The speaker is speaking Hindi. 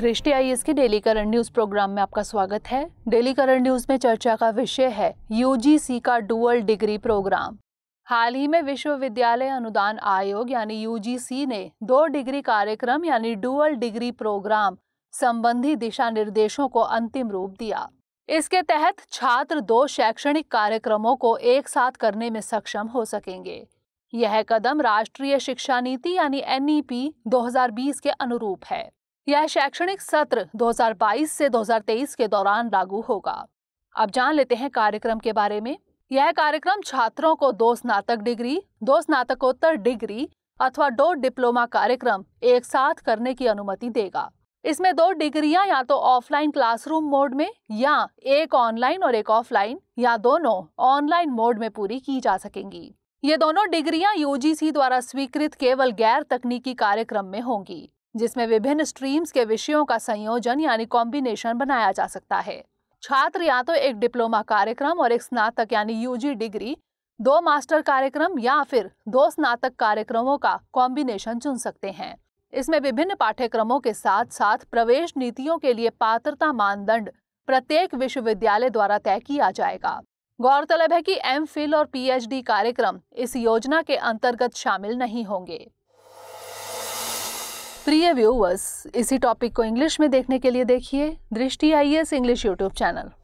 दृष्टि आईएएस के डेली करंट न्यूज़ प्रोग्राम में आपका स्वागत है। डेली करंट न्यूज़ में चर्चा का विषय है यूजीसी का डुअल डिग्री प्रोग्राम। हाल ही में विश्वविद्यालय अनुदान आयोग यानी यूजीसी ने 2 डिग्री कार्यक्रम यानी डुअल डिग्री प्रोग्राम संबंधी दिशा निर्देशों को अंतिम रूप दिया। इसके तहत छात्र 2 शैक्षणिक कार्यक्रमों को एक साथ करने में सक्षम हो सकेंगे। यह कदम राष्ट्रीय शिक्षा नीति यानी NEP 2020 के अनुरूप है। यह शैक्षणिक सत्र 2022 से 2023 के दौरान लागू होगा। अब जान लेते हैं कार्यक्रम के बारे में। यह कार्यक्रम छात्रों को 2 स्नातक डिग्री, 2 स्नातकोत्तर डिग्री अथवा 2 डिप्लोमा कार्यक्रम एक साथ करने की अनुमति देगा। इसमें 2 डिग्रियां या तो ऑफलाइन क्लासरूम मोड में या एक ऑनलाइन और एक ऑफलाइन या दोनों ऑनलाइन मोड में पूरी की जा सकेंगी। ये दोनों डिग्रियां यूजीसी द्वारा स्वीकृत केवल गैर तकनीकी कार्यक्रम में होंगी, जिसमें विभिन्न स्ट्रीम्स के विषयों का संयोजन यानी कॉम्बिनेशन बनाया जा सकता है। छात्र या तो एक डिप्लोमा कार्यक्रम और एक स्नातक यानी यूजी डिग्री, 2 मास्टर कार्यक्रम या फिर 2 स्नातक कार्यक्रमों का कॉम्बिनेशन चुन सकते हैं। इसमें विभिन्न पाठ्यक्रमों के साथ साथ प्रवेश नीतियों के लिए पात्रता मानदंड प्रत्येक विश्वविद्यालय द्वारा तय किया जाएगा। गौरतलब है कि M.Phil और PhD कार्यक्रम इस योजना के अंतर्गत शामिल नहीं होंगे। प्रिय व्यूवर्स, इसी टॉपिक को इंग्लिश में देखने के लिए देखिए दृष्टि IAS इंग्लिश यूट्यूब चैनल।